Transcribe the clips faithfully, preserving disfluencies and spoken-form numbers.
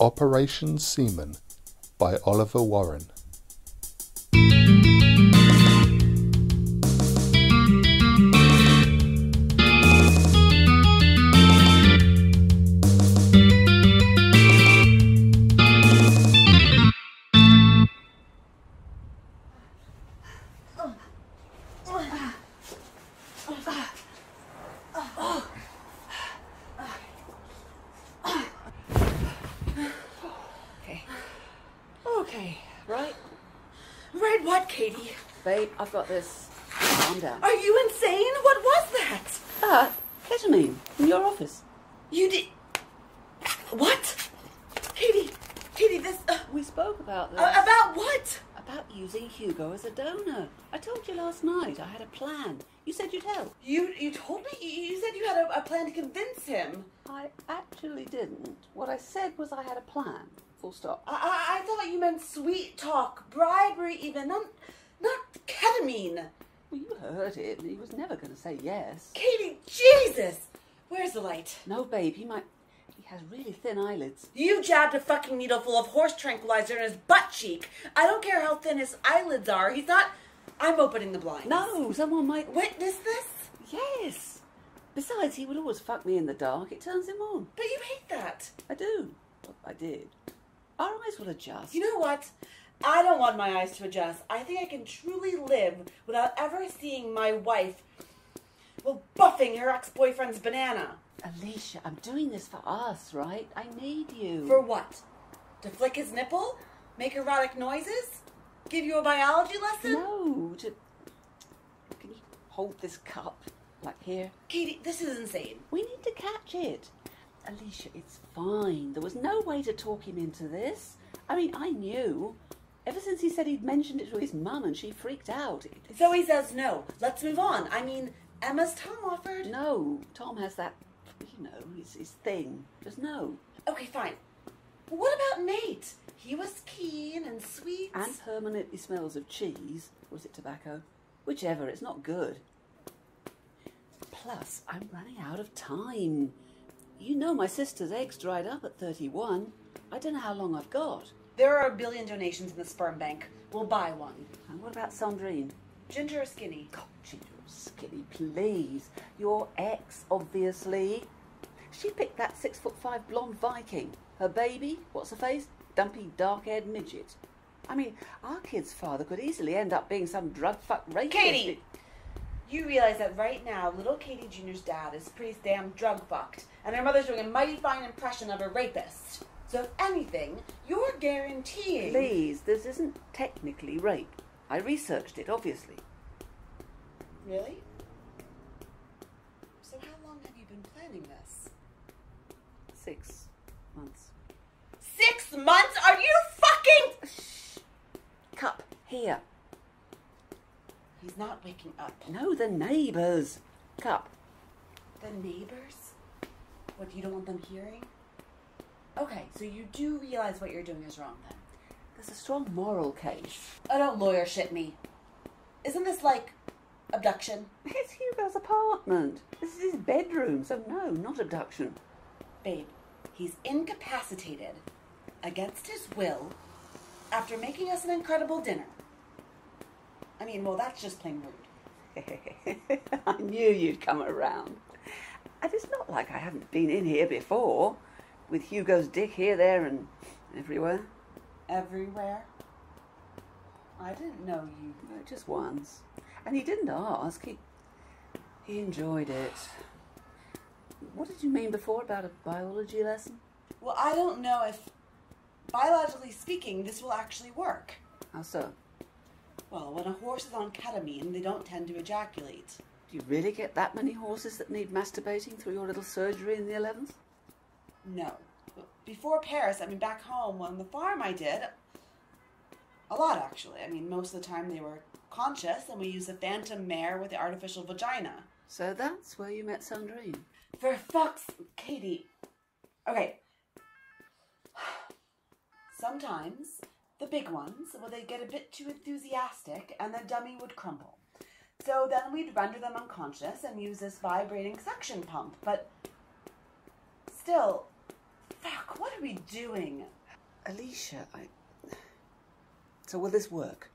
Operation Semen by Oliver Warren. Babe, I've got this. Calm down. Are you insane? What was that? Ah, uh, ketamine in your office. You did... What? Katie, Katie, this... Uh, we spoke about this. Uh, about what? About using Hugo as a donor. I told you last night I had a plan. You said you'd help. You you told me? You said you had a, a plan to convince him. I actually didn't. What I said was I had a plan. Full stop. I, I, I thought you meant sweet talk, bribery even. None... Not ketamine. Well, you heard it. He was never going to say yes. Katie, Jesus! Where's the light? No, babe, he might... He has really thin eyelids. You jabbed a fucking needle full of horse tranquilizer in his butt cheek. I don't care how thin his eyelids are. He's not... I'm opening the blinds. No, someone might... Witness this? Yes. Besides, he would always fuck me in the dark. It turns him on. But you hate that. I do. Well, I did. Our eyes will adjust. You know what? I don't want my eyes to adjust. I think I can truly live without ever seeing my wife, well, buffing her ex-boyfriend's banana. Alicia, I'm doing this for us, right? I need you. For what? To flick his nipple? Make erotic noises? Give you a biology lesson? No, to... Can you hold this cup? Like here? Katie, this is insane. We need to catch it. Alicia, it's fine. There was no way to talk him into this. I mean, I knew... Ever since he said he'd mentioned it to his mum and she freaked out. It's... So he says no. Let's move on. I mean, Emma's Tom offered. No, Tom has that, you know, his, his thing. Just no. Okay, fine. But what about Nate? He was keen and sweet. And permanently smells of cheese. Or is it tobacco? Whichever, it's not good. Plus, I'm running out of time. You know my sister's eggs dried up at thirty-one. I don't know how long I've got. There are a billion donations in the sperm bank. We'll buy one. And what about Sandrine? Ginger or skinny? God, ginger or skinny, please. Your ex, obviously. She picked that six foot five blonde Viking. Her baby, what's her face? Dumpy, dark-haired midget. I mean, our kid's father could easily end up being some drug-fuck rapist. Katie! You realize that right now, little Katie Junior's dad is pretty damn drug-fucked, and her mother's doing a mighty fine impression of a rapist. So if anything, you're guaranteeing... Please, this isn't technically rape. I researched it, obviously. Really? So how long have you been planning this? Six months. Six months? Are you fucking... Shh. Cup, here. He's not waking up. No, the neighbours. Cup. The neighbours? What, you don't want them hearing? Okay, so you do realize what you're doing is wrong, then? There's a strong moral case. Oh, don't lawyer shit me. Isn't this, like, abduction? It's Hugo's apartment. This is his bedroom, so no, not abduction. Babe, he's incapacitated, against his will, after making us an incredible dinner. I mean, well, that's just plain rude. I knew you'd come around. And it's not like I haven't been in here before. With Hugo's dick here, there, and everywhere. Everywhere? I didn't know you. No, just once. And he didn't ask. He, he enjoyed it. What did you mean before about a biology lesson? Well, I don't know if, biologically speaking, this will actually work. How so? Well, when a horse is on ketamine, they don't tend to ejaculate. Do you really get that many horses that need masturbating through your little surgery in the eleventh? No. Before Paris, I mean, back home on the farm I did, a lot actually. I mean, most of the time they were conscious and we used a phantom mare with the artificial vagina. So that's where you met Sandrine. For fuck's... Katie. Okay. Sometimes, the big ones, well, they'd get a bit too enthusiastic and the dummy would crumble. So then we'd render them unconscious and use this vibrating suction pump, but... Still, Fuck, what are we doing? Alicia, I... So will this work?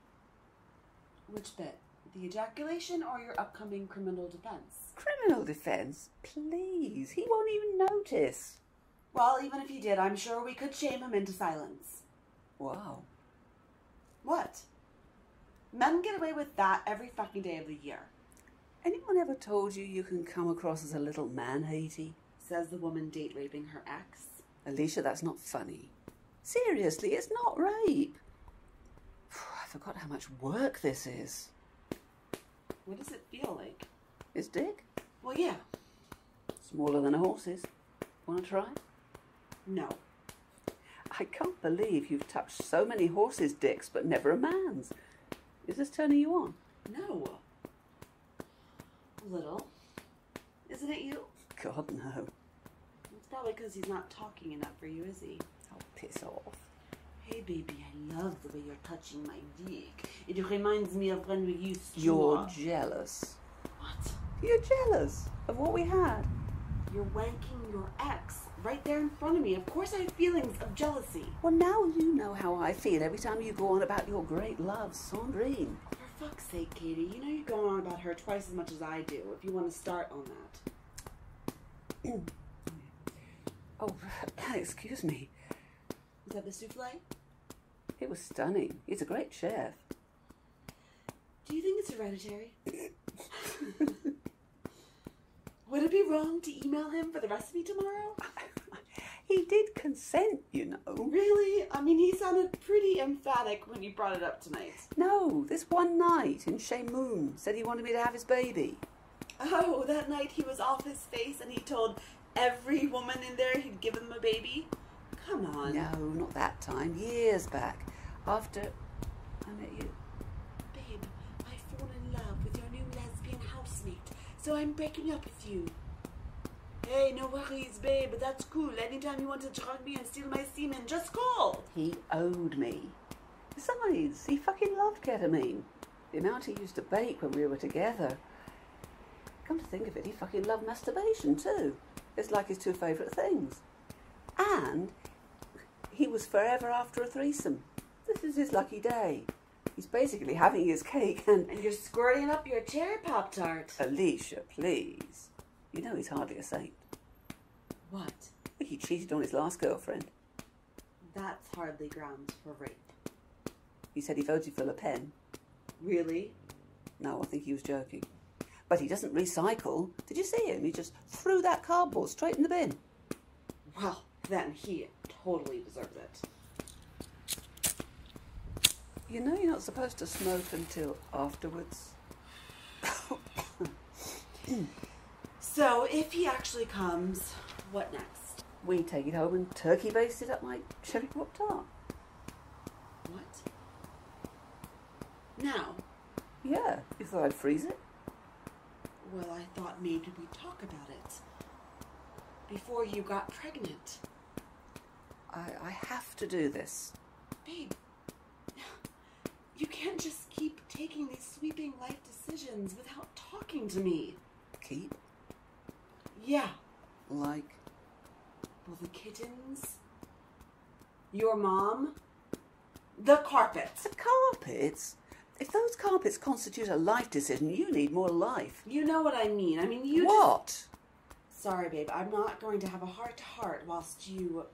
Which bit? The ejaculation or your upcoming criminal defense? Criminal defense? Please, he won't even notice. Well, even if he did, I'm sure we could shame him into silence. Wow. What? Men get away with that every fucking day of the year. Anyone ever told you you can come across as a little man-haty? Says the woman date-raping her ex. Alicia, that's not funny. Seriously, it's not rape. I forgot how much work this is. What does it feel like? His dick? Well, yeah. Smaller than a horse's. Wanna try? No. I can't believe you've touched so many horses' dicks, but never a man's. Is this turning you on? No. Little. Isn't it you? God, no. It's probably because he's not talking enough for you, is he? Oh, piss off. Hey, baby, I love the way you're touching my dick. It reminds me of when we used to... You're jealous. What? You're jealous of what we had. You're wanking your ex right there in front of me. Of course I have feelings of jealousy. Well, now you know how I feel every time you go on about your great love, Sandrine. For fuck's sake, Katie, you know you go on about her twice as much as I do, if you want to start on that. Oh, excuse me. Is that the souffle? It was stunning. He's a great chef. Do you think it's hereditary? Would it be wrong to email him for the recipe tomorrow? He did consent, you know. Really? I mean, he sounded pretty emphatic when you brought it up tonight. No, this one night in Chez Moune said he wanted me to have his baby. Oh, that night he was off his face and he told every woman in there he'd given them a baby? Come on. No, not that time. Years back. After I met you. Babe, I've fallen in love with your new lesbian housemate, so I'm breaking up with you. Hey, no worries, babe. That's cool. Anytime you want to drug me and steal my semen, just call. He owed me. Besides, he fucking loved ketamine. The amount he used to bake when we were together. Come to think of it, he fucking loved masturbation, too. It's like his two favourite things. And he was forever after a threesome. This is his lucky day. He's basically having his cake and... And you're squirting up your cherry Pop-Tart. Alicia, please. You know he's hardly a saint. What? He cheated on his last girlfriend. That's hardly grounds for rape. He said he voted for Le Pen. Really? No, I think he was joking. But he doesn't recycle. Did you see him? He just threw that cardboard straight in the bin. Well... Then he totally deserves it. You know you're not supposed to smoke until afterwards. So if he actually comes, what next? We take it home and turkey baste it up like cherry pop tart. What? Now? Yeah, you thought I'd freeze it? Well, I thought maybe we'd talk about it before you got pregnant. I, I have to do this. Babe, you can't just keep taking these sweeping life decisions without talking to me. Keep? Yeah. Like? Well, the kittens, your mom, the carpets. The carpets? If those carpets constitute a life decision, you need more life. You know what I mean. I mean, you What? Just... Sorry, babe, I'm not going to have a heart-to-heart whilst you...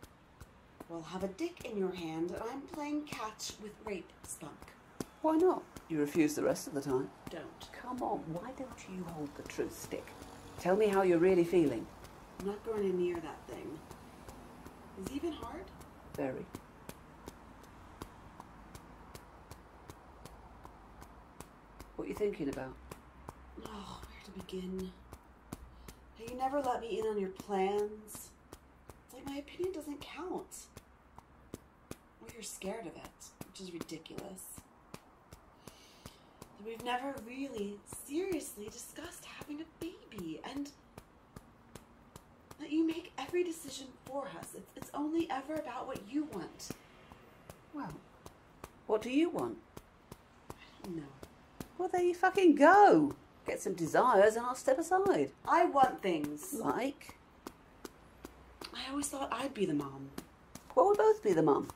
Well, have a dick in your hand, and I'm playing catch with rape spunk. Why not? You refuse the rest of the time. Don't. Come on, why don't you hold the truth stick? Tell me how you're really feeling. I'm not going near that thing. Is it even hard? Very. What are you thinking about? Oh, where to begin? Hey, you never let me in on your plans. It's like my opinion doesn't count. Or you're scared of it, which is ridiculous. And we've never really seriously discussed having a baby, and that you make every decision for us. It's, it's only ever about what you want. Well, what do you want? I don't know. Well, there you fucking go. Get some desires and I'll step aside. I want things. Like? I always thought I'd be the mom. Well, we both be the mom.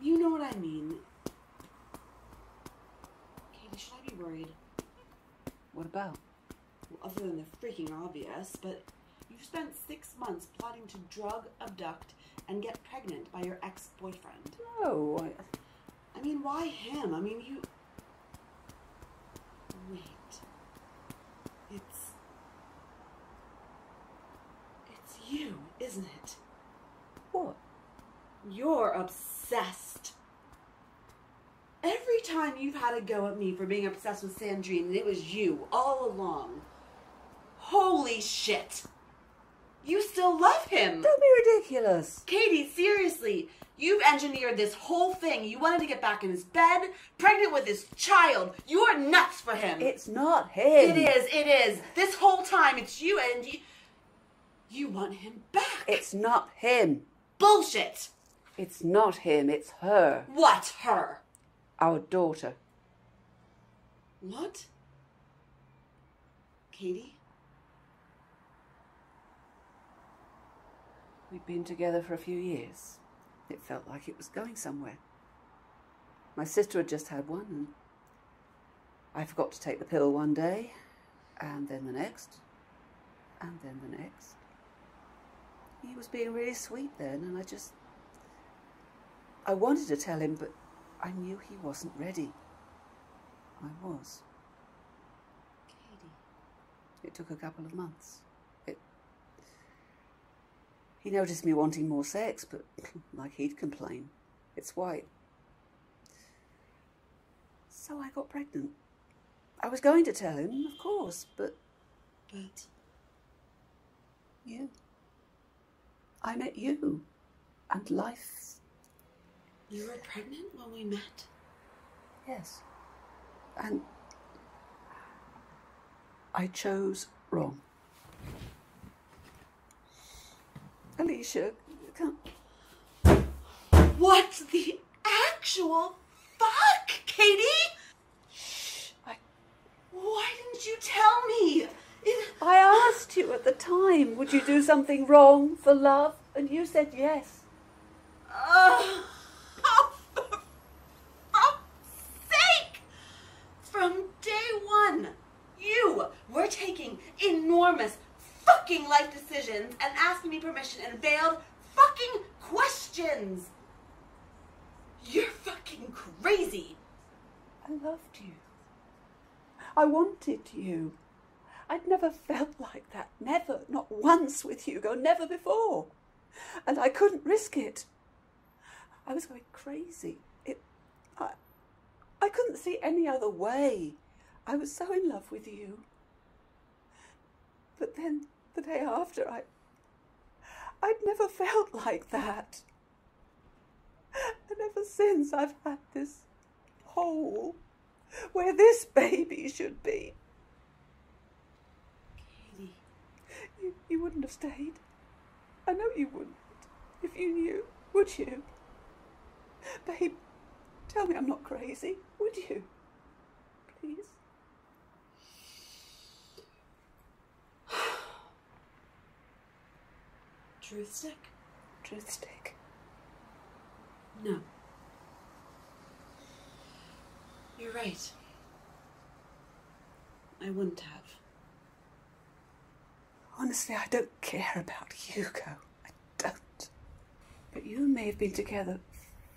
You know what I mean. Katie, should I be worried? What about? Well, other than the freaking obvious, but you've spent six months plotting to drug, abduct, and get pregnant by your ex-boyfriend. No. I, I mean, why him? I mean, you... Wait. It's... It's you, isn't it? What? You're obsessed. Every time you've had a go at me for being obsessed with Sandrine, it was you all along. Holy shit. You still love him. Don't be ridiculous. Katie, seriously, you've engineered this whole thing. You wanted to get back in his bed, pregnant with his child. You are nuts for him. It's not him. It is, it is. This whole time, it's you and you... You want him back. It's not him. Bullshit. It's not him, it's her. What her? Our daughter. What? Katie? We'd been together for a few years. It felt like it was going somewhere. My sister had just had one, and I forgot to take the pill one day, and then the next, and then the next. He was being really sweet then, and I just... I wanted to tell him, but I knew he wasn't ready. I was. Katie. It took a couple of months. It... He noticed me wanting more sex, but like he'd complain, it's white. So I got pregnant. I was going to tell him, of course, but... But? You. I met you, and life... You were pregnant when we met? Yes. And I chose wrong. Alicia, come. What the actual fuck, Katie? Shh. I... Why didn't you tell me? It... I asked you at the time, would you do something wrong for love? And you said yes. Uh... From day one, you were taking enormous fucking life decisions and asking me permission and veiled fucking questions. You're fucking crazy. I loved you. I wanted you. I'd never felt like that, never, not once with Hugo, never before. And I couldn't risk it. I was going crazy. It... I, I couldn't see any other way. I was so in love with you. But then, the day after, I... I'd never felt like that. And ever since, I've had this hole where this baby should be. Katie. You, you wouldn't have stayed. I know you wouldn't, if you knew, would you? Babe, tell me I'm not crazy, would you? Please. Truth stick? Truth stick. No. You're right. I wouldn't have. Honestly, I don't care about Hugo. I don't. But you and me have been together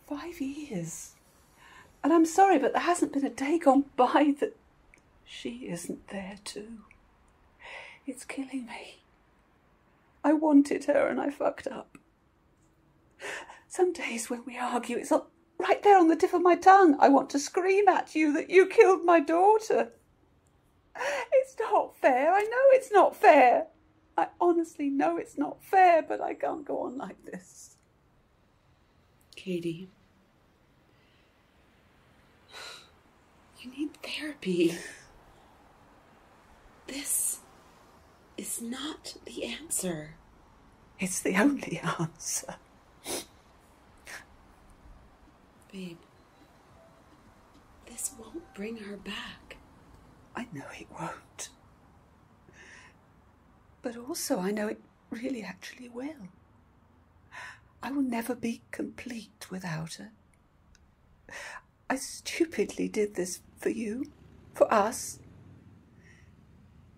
five years. And I'm sorry, but there hasn't been a day gone by that she isn't there too. It's killing me. I wanted her and I fucked up. Some days when we argue, it's all right there on the tip of my tongue. I want to scream at you that you killed my daughter. It's not fair. I know it's not fair. I honestly know it's not fair, but I can't go on like this. Katie... You need therapy. This is not the answer. It's the only answer. Babe, this won't bring her back. I know it won't. But also I know it really actually will. I will never be complete without her. I stupidly did this for you, for us.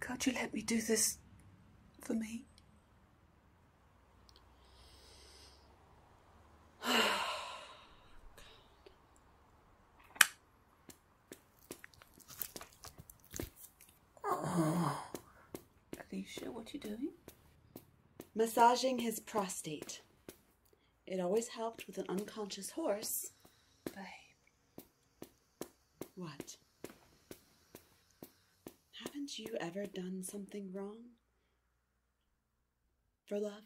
Can't you let me do this for me? Oh. Alicia, what are you doing? Massaging his prostate. It always helped with an unconscious horse. Babe. What? Haven't you ever done something wrong? For love?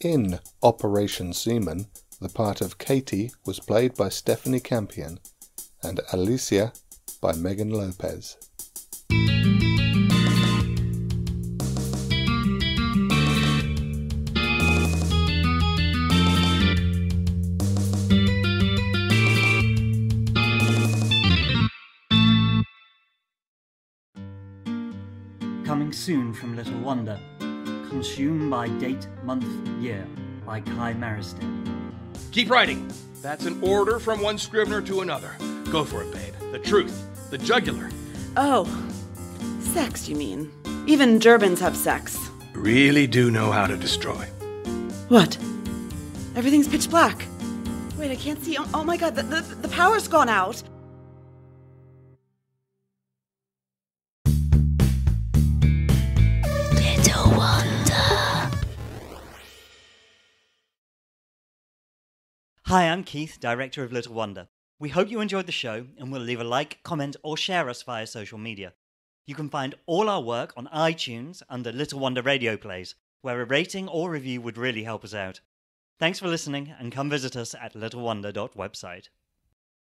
In Operation Semen, the part of Katie was played by Stephanie Campion and Alicia by Meagan Lopez. Coming soon from Little Wonder, Consume by Date, Month, Year by Kai Mariston. Keep writing. That's an order from one scrivener to another. Go for it, babe. The truth. The jugular. Oh. Sex, you mean. Even Durbans have sex. Really do know how to destroy. What? Everything's pitch black. Wait, I can't see. Oh, oh my god, the, the, the power's gone out. Hi, I'm Keith, director of Little Wonder. We hope you enjoyed the show and will leave a like, comment or share us via social media. You can find all our work on iTunes under Little Wonder Radio Plays, where a rating or review would really help us out. Thanks for listening and come visit us at little wonder dot website.